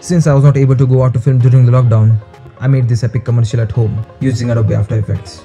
Since I was not able to go out to film during the lockdown, I made this epic commercial at home using Adobe After Effects.